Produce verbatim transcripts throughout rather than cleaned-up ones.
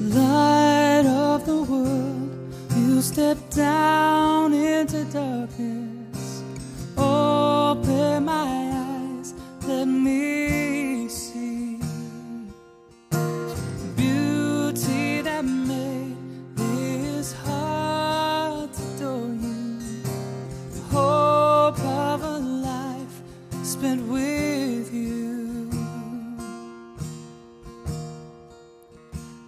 Light of the world, you step down into darkness. Open my eyes, let me see beauty that made this heart adore you. Hope of a life spent with you.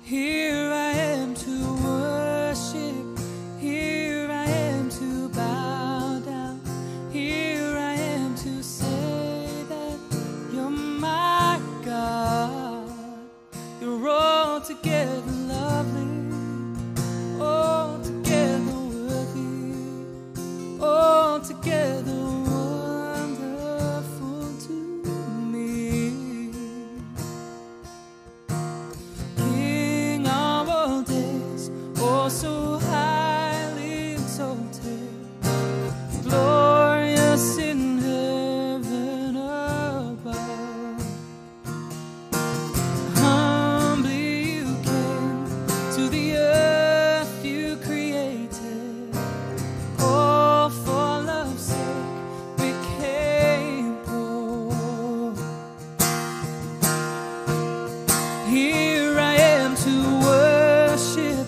Here I am to worship, here I am to bow down, here I am to say that you're my God. You're altogether lovely, altogether worthy, altogether wonderful to me. So highly exalted, glorious in heaven above, humbly you came to the earth you created, all for love's sake became poor. Here I am to worship,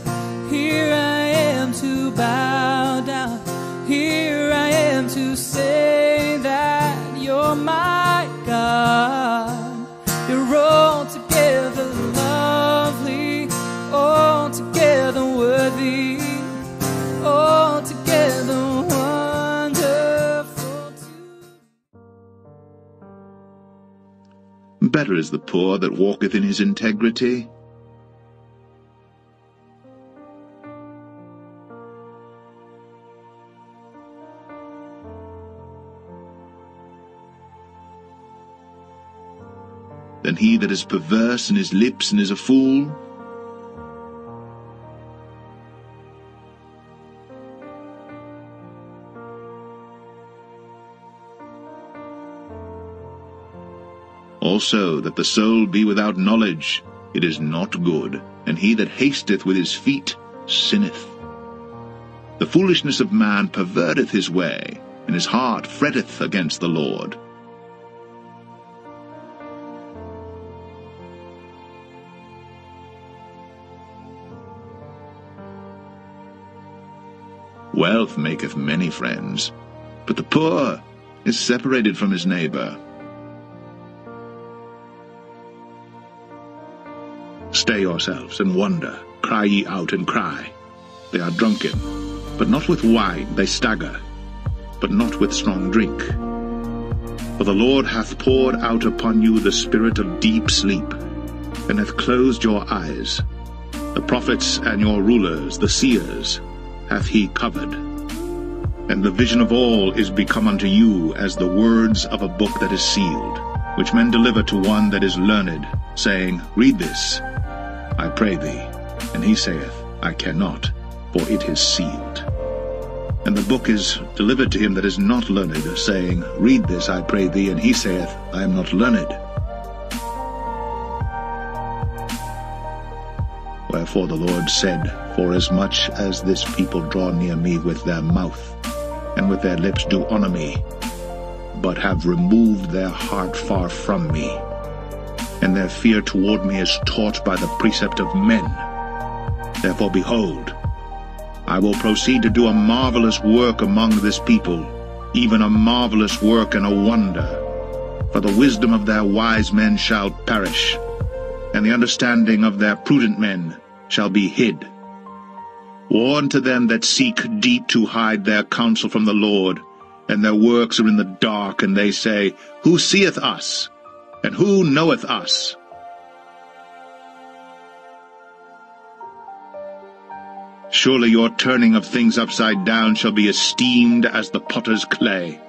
here I am to bow down, here I am to say that you're my God. You're altogether lovely, altogether worthy, altogether wonderful too. Better is the poor that walketh in his integrity than he that is perverse in his lips and is a fool. Also, that the soul be without knowledge, it is not good, and he that hasteth with his feet sinneth. The foolishness of man perverteth his way, and his heart fretteth against the Lord. Wealth maketh many friends, but the poor is separated from his neighbor. Stay yourselves and wonder, cry ye out and cry. They are drunken, but not with wine, they stagger, but not with strong drink. For the Lord hath poured out upon you the spirit of deep sleep, and hath closed your eyes. The prophets and your rulers, the seers, hath he covered, and the vision of all is become unto you as the words of a book that is sealed, which men deliver to one that is learned, saying, Read this, I pray thee. And he saith, I cannot, for it is sealed. And the book is delivered to him that is not learned, saying, Read this, I pray thee. And he saith, I am not learned. Wherefore the Lord said, Forasmuch as this people draw near me with their mouth, and with their lips do honor me, but have removed their heart far from me, and their fear toward me is taught by the precept of men. Therefore, behold, I will proceed to do a marvelous work among this people, even a marvelous work and a wonder. For the wisdom of their wise men shall perish, and the understanding of their prudent men shall be hid. Warn to them that seek deep to hide their counsel from the Lord, and their works are in the dark, and they say, Who seeth us? And who knoweth us? Surely your turning of things upside down shall be esteemed as the potter's clay.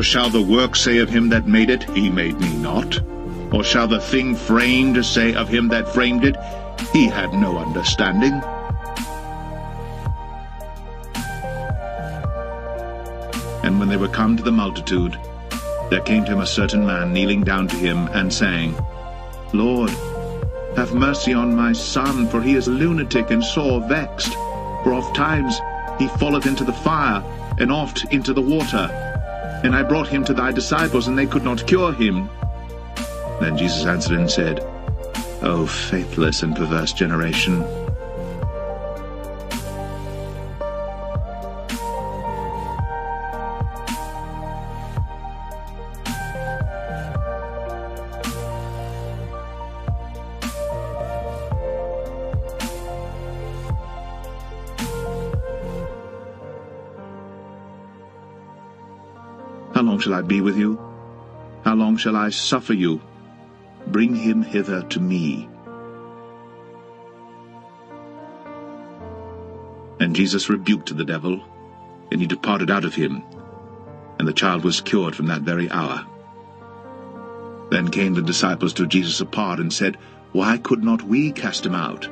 For shall the work say of him that made it, he made me not? Or shall the thing framed say of him that framed it, he had no understanding? And when they were come to the multitude, there came to him a certain man kneeling down to him, and saying, Lord, have mercy on my son, for he is a lunatic and sore vexed. For oft times he falleth into the fire, and oft into the water. And I brought him to thy disciples, and they could not cure him. Then Jesus answered and said, O faithless and perverse generation, how long shall I be with you? How long shall I suffer you? Bring him hither to me. And Jesus rebuked the devil, and he departed out of him, and the child was cured from that very hour. Then came the disciples to Jesus apart, and said, Why could not we cast him out?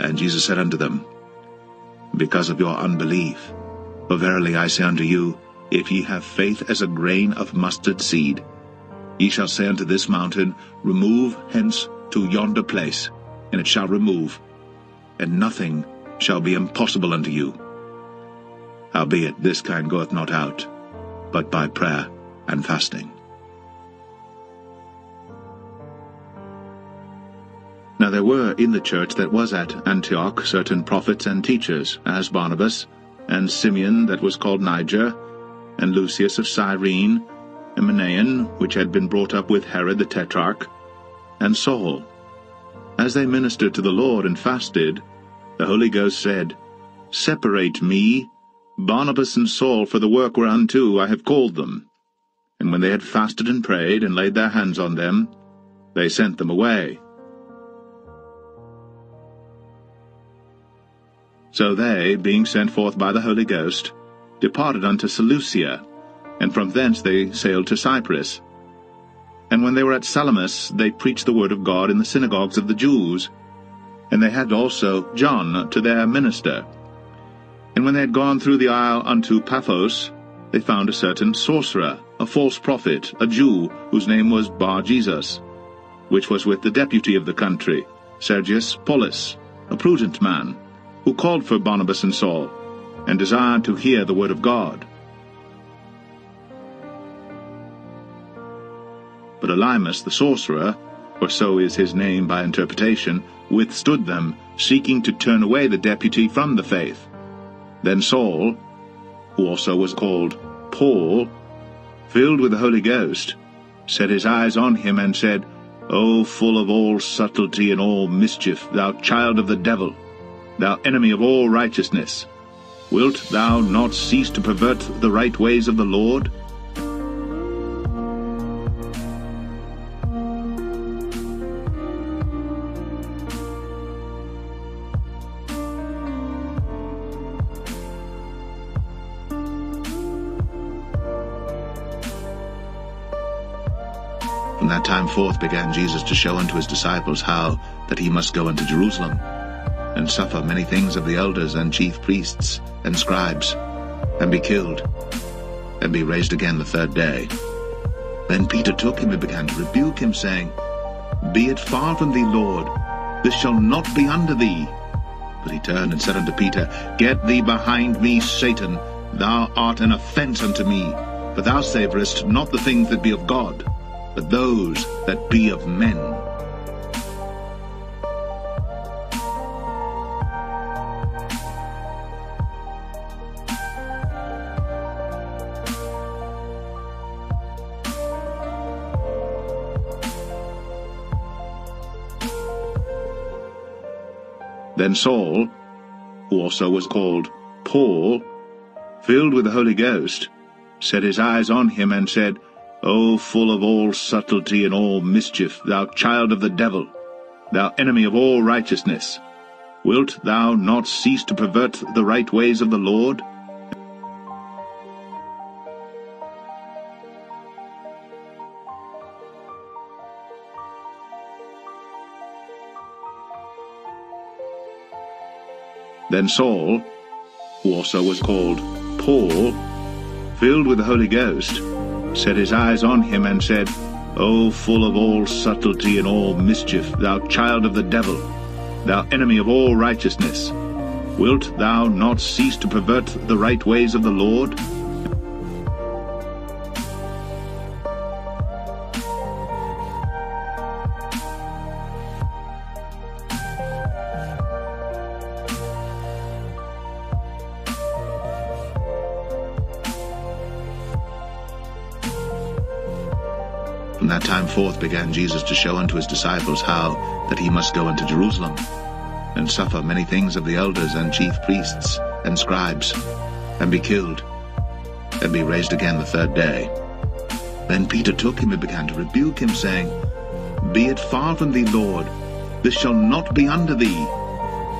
And Jesus said unto them, Because of your unbelief. For verily I say unto you, if ye have faith as a grain of mustard seed, ye shall say unto this mountain, Remove hence to yonder place, and it shall remove, and nothing shall be impossible unto you. Howbeit this kind goeth not out, but by prayer and fasting. Now there were in the church that was at Antioch certain prophets and teachers, as Barnabas, and Simeon that was called Niger, and Lucius of Cyrene, and Manaen, which had been brought up with Herod the Tetrarch, and Saul. As they ministered to the Lord and fasted, the Holy Ghost said, Separate me, Barnabas and Saul, for the work whereunto I have called them. And when they had fasted and prayed, and laid their hands on them, they sent them away. So they, being sent forth by the Holy Ghost, departed unto Seleucia, and from thence they sailed to Cyprus. And when they were at Salamis, they preached the word of God in the synagogues of the Jews. And they had also John to their minister. And when they had gone through the isle unto Paphos, they found a certain sorcerer, a false prophet, a Jew, whose name was Bar-Jesus, which was with the deputy of the country, Sergius Paulus, a prudent man, who called for Barnabas and Saul, and desired to hear the word of God. But Elymas the sorcerer, for so is his name by interpretation, withstood them, seeking to turn away the deputy from the faith. Then Saul, who also was called Paul, filled with the Holy Ghost, set his eyes on him and said, O full of all subtlety and all mischief, thou child of the devil, thou enemy of all righteousness, wilt thou not cease to pervert the right ways of the Lord? From that time forth began Jesus to show unto his disciples how that he must go unto Jerusalem, and suffer many things of the elders and chief priests and scribes, and be killed, and be raised again the third day. Then Peter took him and began to rebuke him, saying, Be it far from thee, Lord, this shall not be under thee. But he turned and said unto Peter, Get thee behind me, Satan, thou art an offense unto me, for thou savorest not the things that be of God, but those that be of men. Then Saul, who also was called Paul, filled with the Holy Ghost, set his eyes on him and said, O full of all subtlety and all mischief, thou child of the devil, thou enemy of all righteousness, wilt thou not cease to pervert the right ways of the Lord? Then Saul, who also was called Paul, filled with the Holy Ghost, set his eyes on him and said, O full of all subtlety and all mischief, thou child of the devil, thou enemy of all righteousness, wilt thou not cease to pervert the right ways of the Lord? From that time forth began Jesus to show unto his disciples how that he must go into Jerusalem, and suffer many things of the elders and chief priests and scribes, and be killed, and be raised again the third day. Then Peter took him and began to rebuke him, saying, Be it far from thee, Lord, this shall not be unto thee.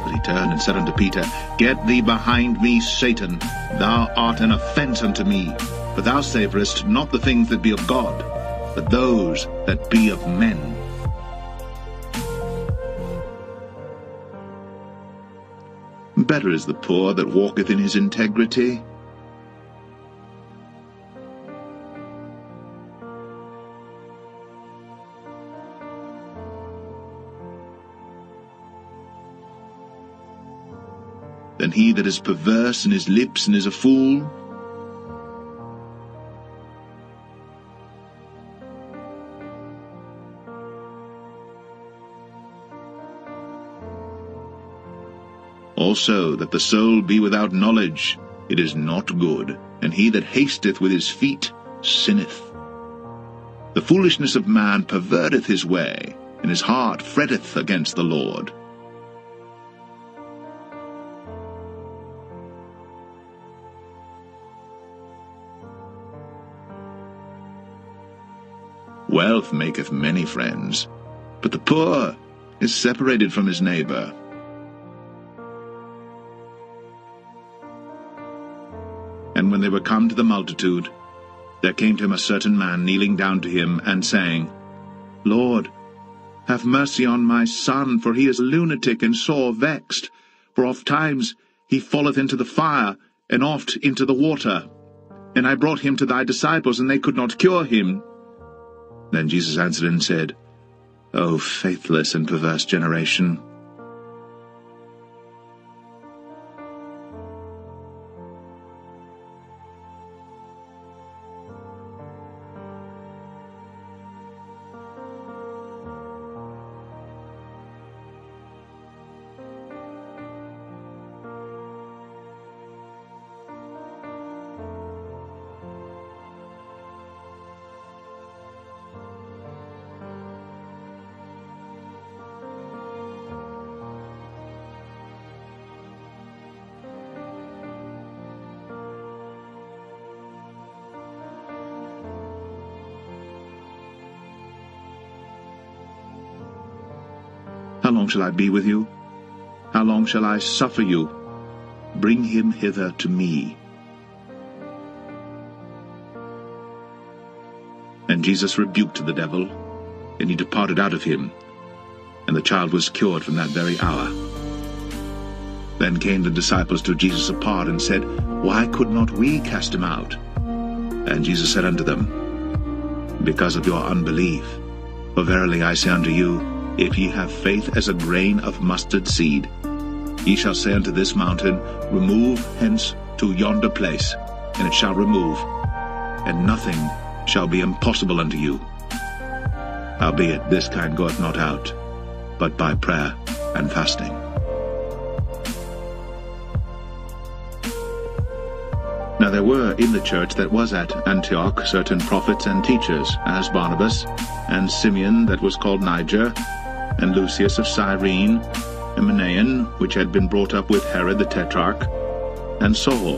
But he turned and said unto Peter, Get thee behind me, Satan, thou art an offense unto me, for thou savorest not the things that be of God, but those that be of men. Better is the poor that walketh in his integrity, than he that is perverse in his lips and is a fool. Also, that the soul be without knowledge, it is not good, and he that hasteth with his feet sinneth. The foolishness of man perverteth his way, and his heart fretteth against the Lord. Wealth maketh many friends, but the poor is separated from his neighbor. And when they were come to the multitude, there came to him a certain man kneeling down to him and saying, Lord, have mercy on my son, for he is a lunatic and sore vexed, for oft times he falleth into the fire, and oft into the water. And I brought him to thy disciples, and they could not cure him. Then Jesus answered and said, O faithless and perverse generation, how long shall I be with you? How long shall I suffer you? Bring him hither to me. And Jesus rebuked the devil, and he departed out of him, and the child was cured from that very hour. Then came the disciples to Jesus apart and said, Why could not we cast him out? And Jesus said unto them, Because of your unbelief. For verily I say unto you, if ye have faith as a grain of mustard seed, ye shall say unto this mountain, Remove hence to yonder place, and it shall remove, and nothing shall be impossible unto you. Howbeit this kind goeth not out, but by prayer and fasting. Now there were in the church that was at Antioch certain prophets and teachers, as Barnabas, and Simeon that was called Niger, and Lucius of Cyrene, and Manaen, which had been brought up with Herod the Tetrarch, and Saul.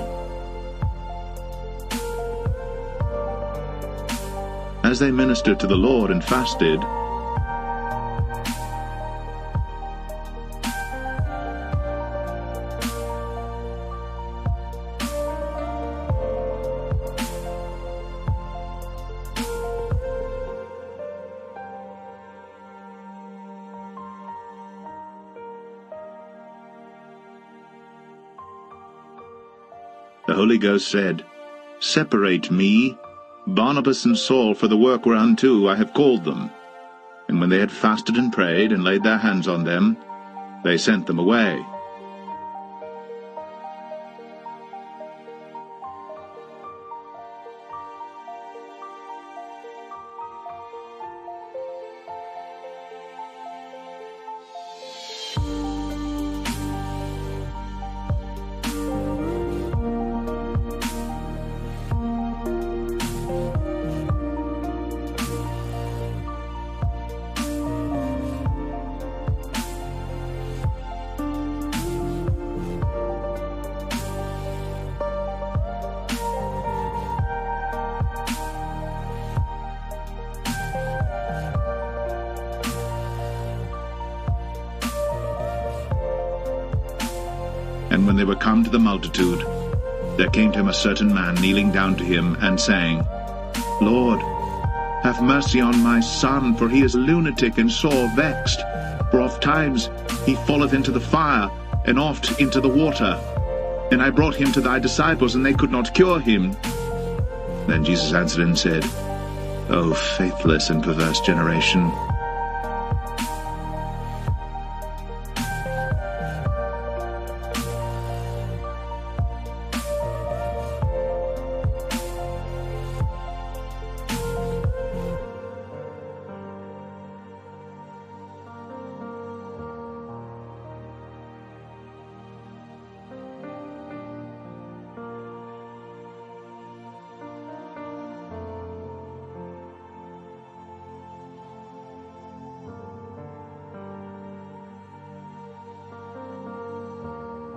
As they ministered to the Lord and fasted, the Holy Ghost said, Separate me, Barnabas and Saul, for the work whereunto I have called them. And when they had fasted and prayed and laid their hands on them, they sent them away. And when they were come to the multitude, there came to him a certain man kneeling down to him, and saying, Lord, have mercy on my son, for he is a lunatic and sore vexed, for oft times he falleth into the fire, and oft into the water. And I brought him to thy disciples, and they could not cure him. Then Jesus answered and said, O faithless and perverse generation,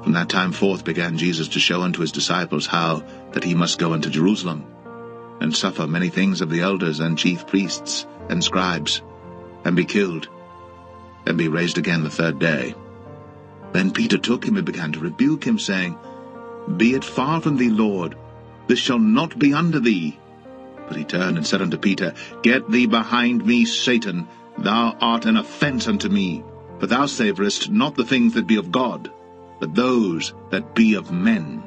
From that time forth began Jesus to show unto his disciples how that he must go unto Jerusalem, and suffer many things of the elders and chief priests and scribes, and be killed, and be raised again the third day. Then Peter took him and began to rebuke him, saying, Be it far from thee, Lord, this shall not be unto thee. But he turned and said unto Peter, Get thee behind me, Satan, thou art an offense unto me, for thou savorest not the things that be of God, but those that be of men.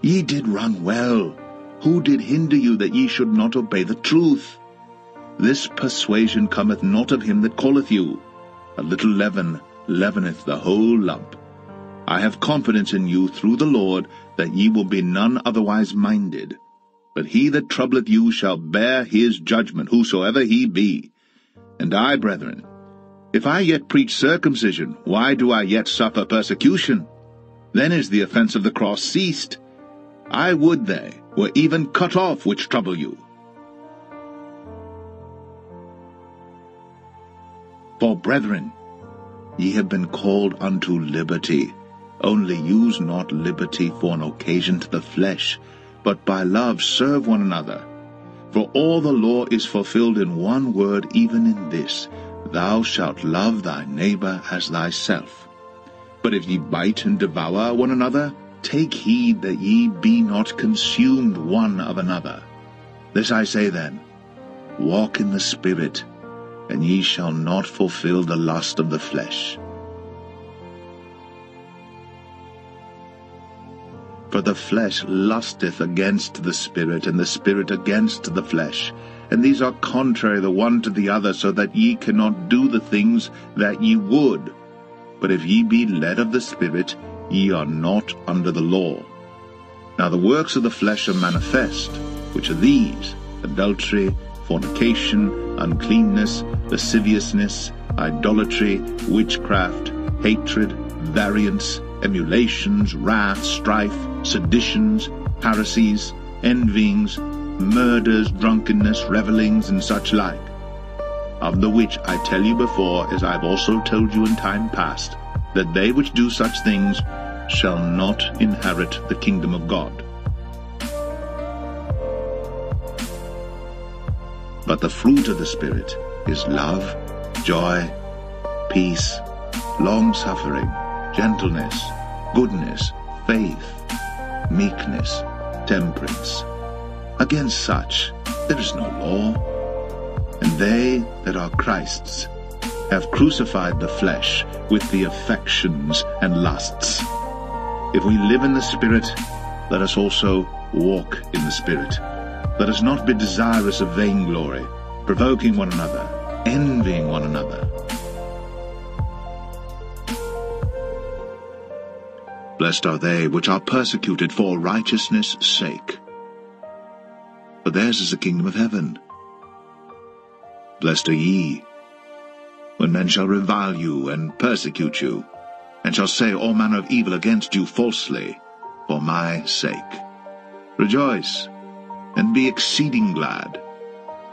Ye did run well. Who did hinder you that ye should not obey the truth? This persuasion cometh not of him that calleth you. A little leaven leaveneth the whole lump. I have confidence in you through the Lord that ye will be none otherwise minded. But he that troubleth you shall bear his judgment, whosoever he be. And I, brethren, if I yet preach circumcision, why do I yet suffer persecution? Then is the offense of the cross ceased. I would they were even cut off which trouble you. For, brethren, ye have been called unto liberty. Only use not liberty for an occasion to the flesh, but by love serve one another. For all the law is fulfilled in one word, even in this, Thou shalt love thy neighbor as thyself. But if ye bite and devour one another, take heed that ye be not consumed one of another. This I say then, Walk in the Spirit, and ye shall not fulfill the lust of the flesh. For the flesh lusteth against the Spirit, and the Spirit against the flesh. And these are contrary the one to the other, so that ye cannot do the things that ye would. But if ye be led of the Spirit, ye are not under the law. Now the works of the flesh are manifest, which are these: adultery, fornication, uncleanness, lasciviousness, idolatry, witchcraft, hatred, variance, emulations, wrath, strife, seditions, heresies, envyings, murders, drunkenness, revellings, and such like, of the which I tell you before, as I have also told you in time past, that they which do such things shall not inherit the kingdom of God. But the fruit of the Spirit is love, joy, peace, long-suffering, gentleness, goodness, faith, meekness, temperance. Against such there is no law. And they that are Christ's have crucified the flesh with the affections and lusts. If we live in the Spirit, let us also walk in the Spirit. Let us not be desirous of vainglory, provoking one another, envying one another. Blessed are they which are persecuted for righteousness' sake, for theirs is the kingdom of heaven. Blessed are ye, when men shall revile you and persecute you, and shall say all manner of evil against you falsely, for my sake. Rejoice, and be exceeding glad,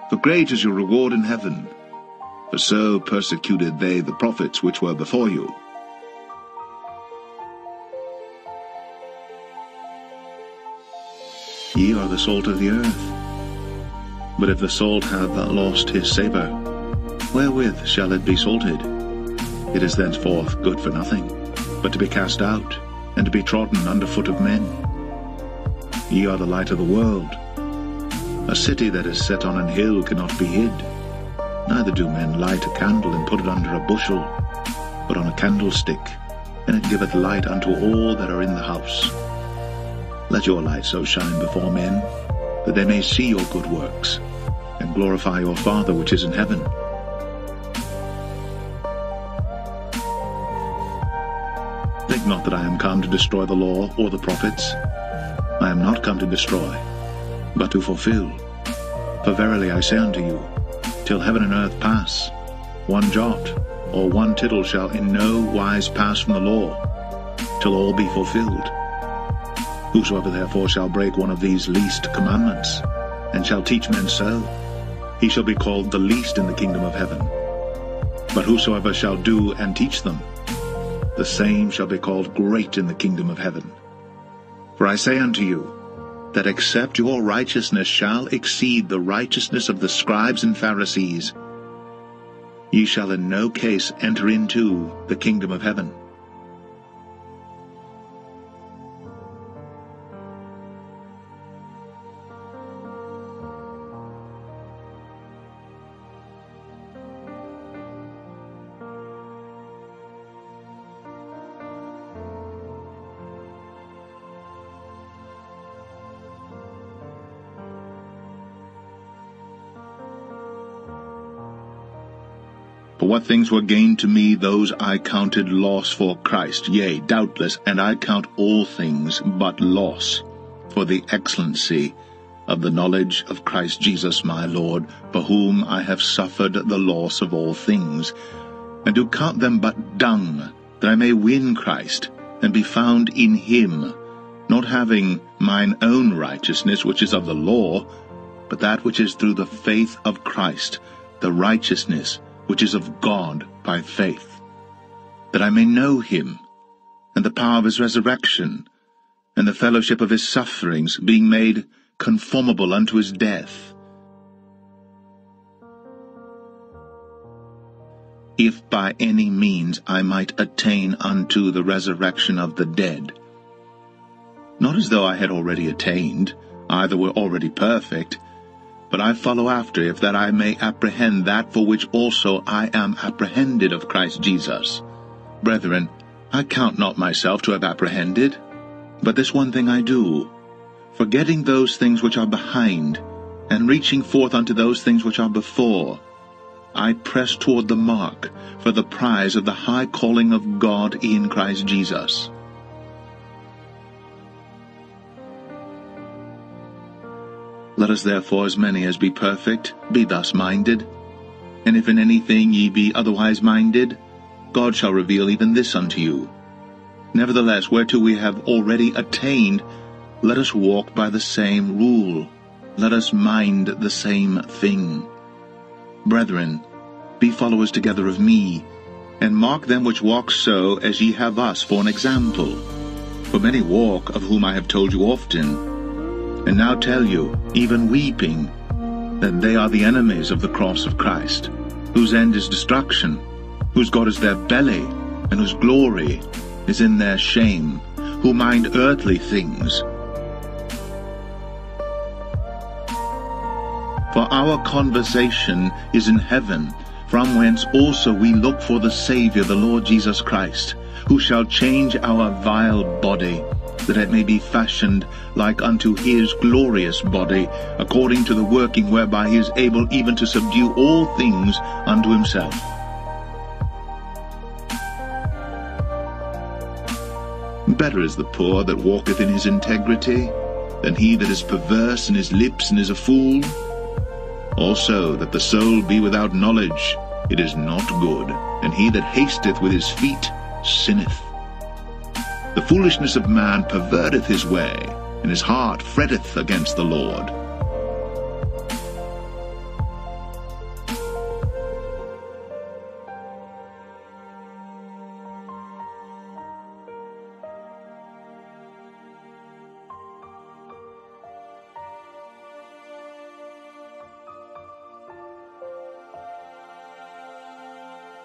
for great is your reward in heaven. For so persecuted they the prophets which were before you. Ye are the salt of the earth. But if the salt have lost his savour, wherewith shall it be salted? It is thenceforth good for nothing, but to be cast out, and to be trodden under foot of men. Ye are the light of the world. A city that is set on an hill cannot be hid. Neither do men light a candle and put it under a bushel, but on a candlestick, and it giveth light unto all that are in the house. Let your light so shine before men, that they may see your good works, and glorify your Father which is in heaven. Think not that I am come to destroy the law or the prophets. I am not come to destroy, but to fulfill. For verily I say unto you, till heaven and earth pass, one jot or one tittle shall in no wise pass from the law, till all be fulfilled. Whosoever therefore shall break one of these least commandments, and shall teach men so, he shall be called the least in the kingdom of heaven. But whosoever shall do and teach them, the same shall be called great in the kingdom of heaven. For I say unto you, that except your righteousness shall exceed the righteousness of the scribes and Pharisees, ye shall in no case enter into the kingdom of heaven. For what things were gained to me, those I counted loss for Christ. Yea, doubtless, and I count all things but loss, for the excellency of the knowledge of Christ Jesus my Lord, for whom I have suffered the loss of all things, and do count them but dung, that I may win Christ, and be found in him, not having mine own righteousness, which is of the law, but that which is through the faith of Christ, the righteousness which is of God by faith, that I may know him, and the power of his resurrection, and the fellowship of his sufferings, being made conformable unto his death, if by any means I might attain unto the resurrection of the dead. Not as though I had already attained, either were already perfect, but I follow after, if that I may apprehend that for which also I am apprehended of Christ Jesus. Brethren, I count not myself to have apprehended, but this one thing I do, forgetting those things which are behind, and reaching forth unto those things which are before, I press toward the mark for the prize of the high calling of God in Christ Jesus. Let us therefore, as many as be perfect, be thus minded. And if in anything ye be otherwise minded, God shall reveal even this unto you. Nevertheless, whereto we have already attained, let us walk by the same rule, let us mind the same thing. Brethren, be followers together of me, and mark them which walk so, as ye have us for an example. For many walk, of whom I have told you often, and now tell you, even weeping, that they are the enemies of the cross of Christ, whose end is destruction, whose God is their belly, and whose glory is in their shame, who mind earthly things. For our conversation is in heaven, from whence also we look for the Saviour, the Lord Jesus Christ, who shall change our vile body, that it may be fashioned like unto his glorious body, according to the working whereby he is able even to subdue all things unto himself. Better is the poor that walketh in his integrity, than he that is perverse in his lips and is a fool. Also, that the soul be without knowledge, it is not good, and he that hasteth with his feet sinneth. The foolishness of man perverteth his way, and his heart fretteth against the Lord.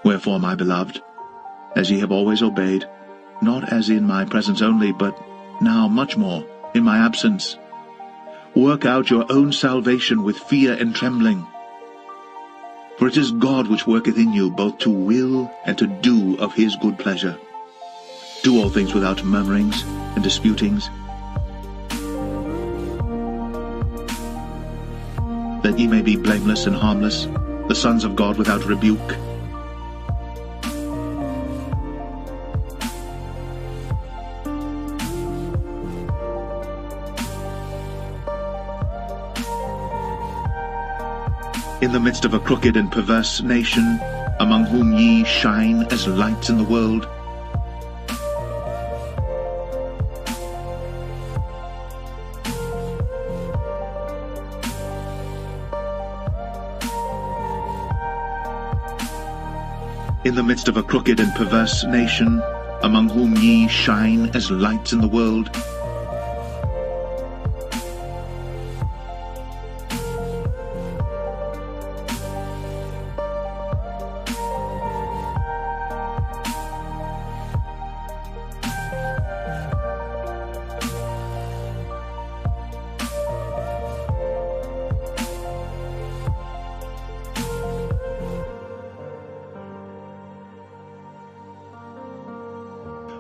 Wherefore, my beloved, as ye have always obeyed, not as in my presence only, but now much more in my absence, work out your own salvation with fear and trembling. For it is God which worketh in you both to will and to do of his good pleasure. Do all things without murmurings and disputings, that ye may be blameless and harmless, the sons of God without rebuke, in the midst of a crooked and perverse nation, among whom ye shine as lights in the world, in the midst of a crooked and perverse nation, among whom ye shine as lights in the world,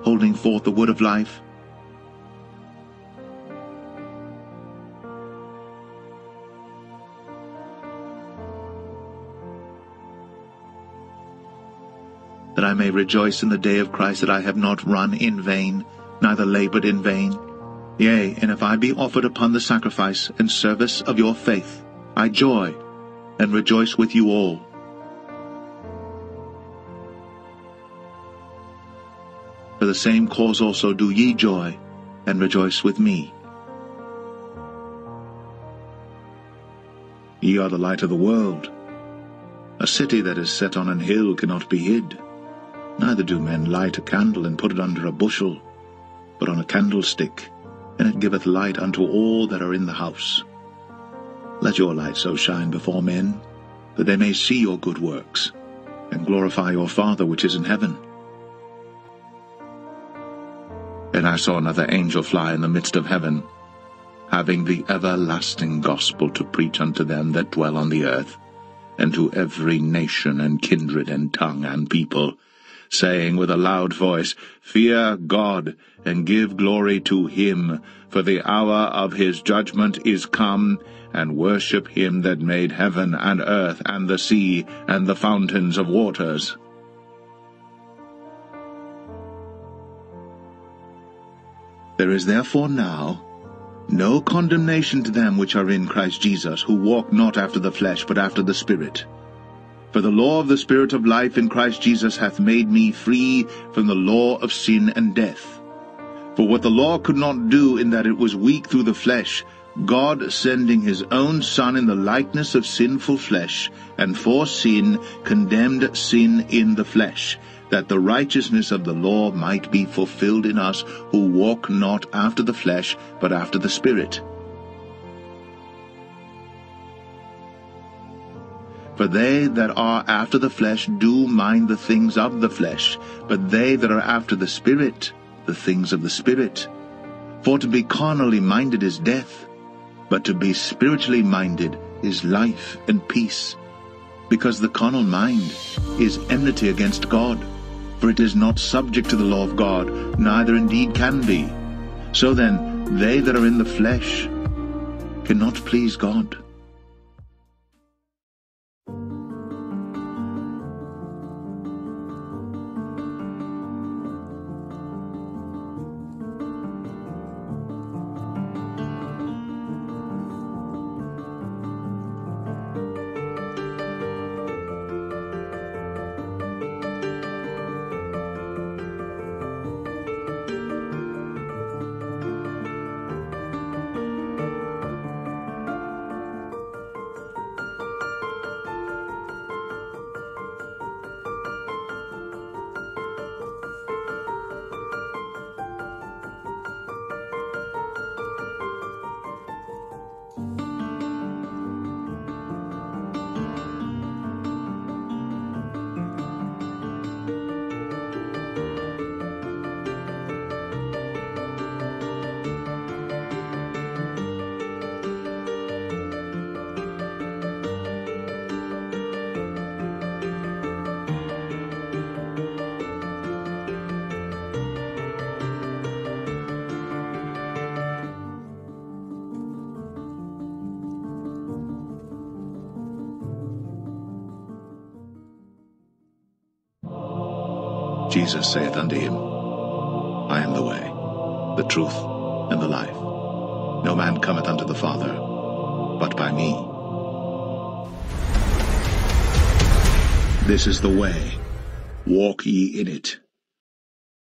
holding forth the word of life, that I may rejoice in the day of Christ, that I have not run in vain, neither labored in vain. Yea, and if I be offered upon the sacrifice and service of your faith, I joy and rejoice with you all. For the same cause also do ye joy, and rejoice with me. Ye are the light of the world. A city that is set on an hill cannot be hid. Neither do men light a candle and put it under a bushel, but on a candlestick, and it giveth light unto all that are in the house. Let your light so shine before men, that they may see your good works, and glorify your Father which is in heaven. And I saw another angel fly in the midst of heaven, having the everlasting gospel to preach unto them that dwell on the earth, and to every nation and kindred and tongue and people, saying with a loud voice, Fear God, and give glory to him, for the hour of his judgment is come, and worship him that made heaven and earth and the sea and the fountains of waters. There is therefore now no condemnation to them which are in Christ Jesus, who walk not after the flesh, but after the Spirit. For the law of the Spirit of life in Christ Jesus hath made me free from the law of sin and death. For what the law could not do, in that it was weak through the flesh, God, sending his own Son in the likeness of sinful flesh, and for sin condemned sin in the flesh, that the righteousness of the law might be fulfilled in us, who walk not after the flesh, but after the Spirit. For they that are after the flesh do mind the things of the flesh, but they that are after the Spirit, the things of the Spirit. For to be carnally minded is death, but to be spiritually minded is life and peace. because the carnal mind is enmity against God, for it is not subject to the law of God, neither indeed can be. So then, they that are in the flesh cannot please God. Jesus saith unto him, I am the way, the truth, and the life. No man cometh unto the Father, but by me. This is the way. Walk ye in it.